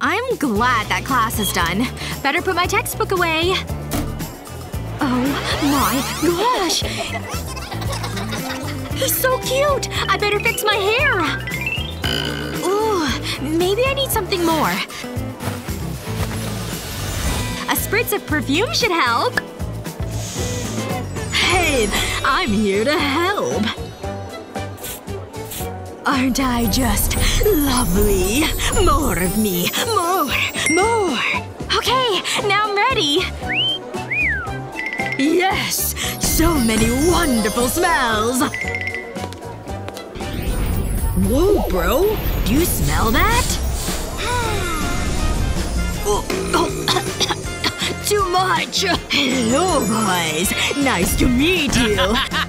I'm glad that class is done. Better put my textbook away. Oh my gosh! He's so cute! I better fix my hair! Ooh, maybe I need something more. A spritz of perfume should help. Hey, I'm here to help. Aren't I just lovely? More of me. More. More. Okay, now I'm ready. Yes! So many wonderful smells! Whoa, bro. Do you smell that? Oh, oh. Too much! Hello, boys. Nice to meet you.